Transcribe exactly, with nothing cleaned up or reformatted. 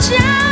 child.